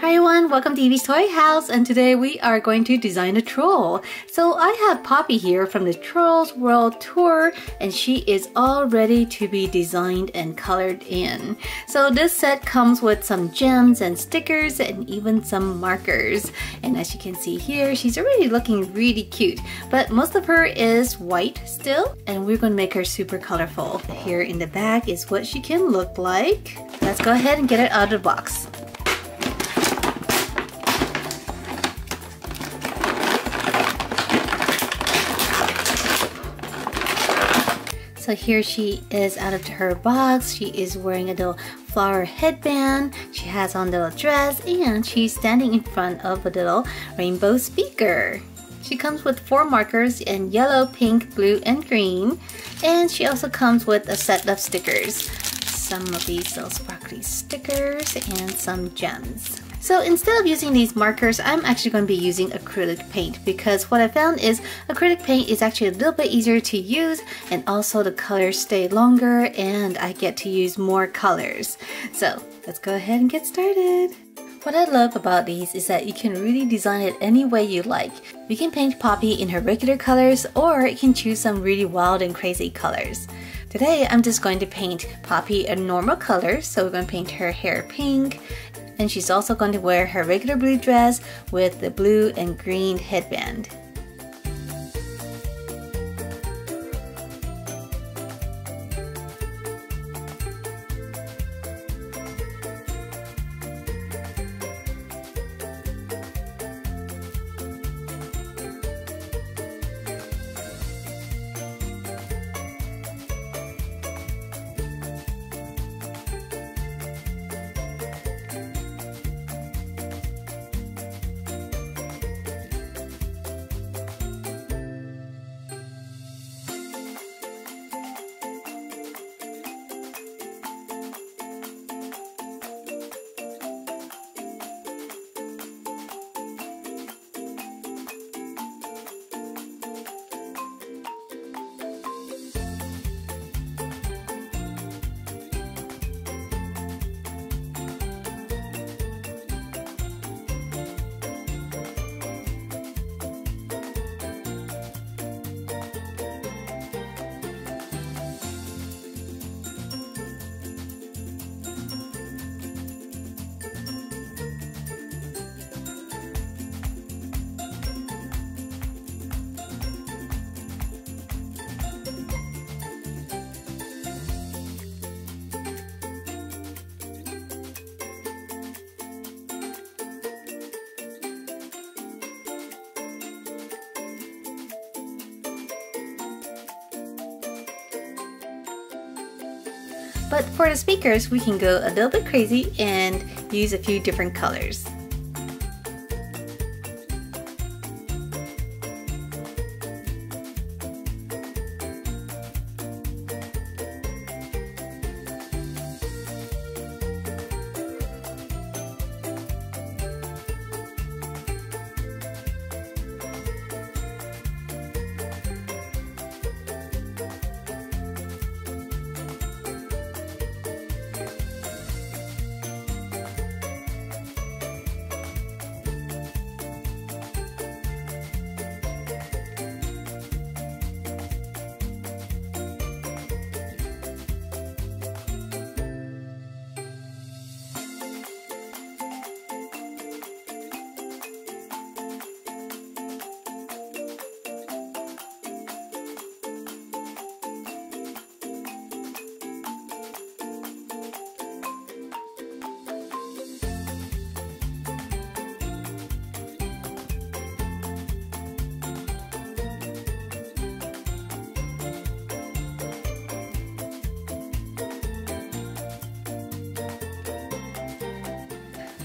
Hi everyone, welcome to Evie's Toy House, and today we are going to design a troll. So I have Poppy here from the Trolls World Tour, and she is all ready to be designed and colored in. So this set comes with some gems and stickers and even some markers. And as you can see here, she's already looking really cute, but most of her is white still, and we're going to make her super colorful. Here in the back is what she can look like. Let's go ahead and get it out of the box. So here she is out of her box. She is wearing a little flower headband. She has on a little dress, and she's standing in front of a little rainbow speaker. She comes with 4 markers in yellow, pink, blue, and green. And she also comes with a set of stickers. Some of these little sparkly stickers and some gems. So instead of using these markers, I'm actually going to be using acrylic paint, because what I found is acrylic paint is actually a little bit easier to use, and also the colors stay longer and I get to use more colors. So let's go ahead and get started. What I love about these is that you can really design it any way you like. You can paint Poppy in her regular colors, or you can choose some really wild and crazy colors. Today I'm just going to paint Poppy a normal color, so we're going to paint her hair pink, and she's also going to wear her regular blue dress with the blue and green headband. But for the speakers, we can go a little bit crazy and use a few different colors.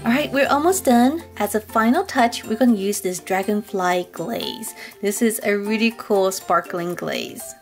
Alright, we're almost done. As a final touch, we're going to use this dragonfly glaze. This is a really cool sparkling glaze.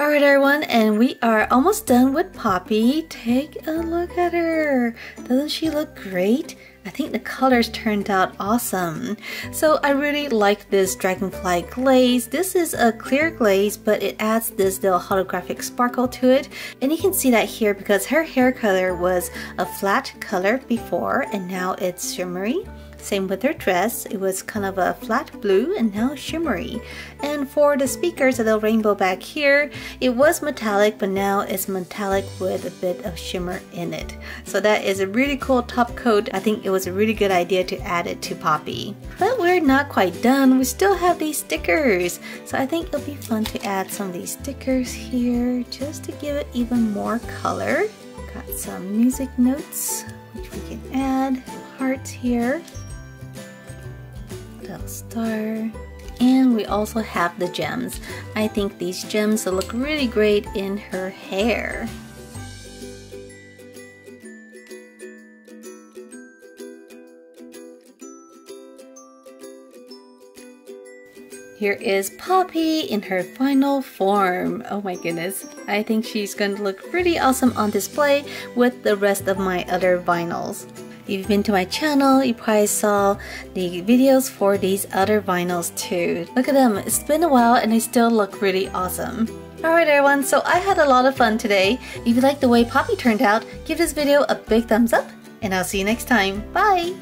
Alright everyone, and we are almost done with Poppy. Take a look at her. Doesn't she look great? I think the colors turned out awesome. So I really like this dragonfly glaze. This is a clear glaze, but it adds this little holographic sparkle to it. And you can see that here because her hair color was a flat color before and now it's shimmery. Same with her dress, it was kind of a flat blue and now shimmery. And for the speakers, a little rainbow back here, it was metallic but now it's metallic with a bit of shimmer in it. So that is a really cool top coat. I think it was a really good idea to add it to Poppy. But we're not quite done, we still have these stickers. So I think it'll be fun to add some of these stickers here just to give it even more color. Got some music notes, which we can add, hearts here. Little star, and we also have the gems. I think these gems will look really great in her hair. Here is Poppy in her final form. Oh my goodness, I think she's going to look pretty awesome on display with the rest of my other vinyls. If you've been to my channel, you probably saw the videos for these other vinyls too. Look at them, it's been a while and they still look really awesome. Alright everyone, so I had a lot of fun today. If you like the way Poppy turned out, give this video a big thumbs up and I'll see you next time. Bye!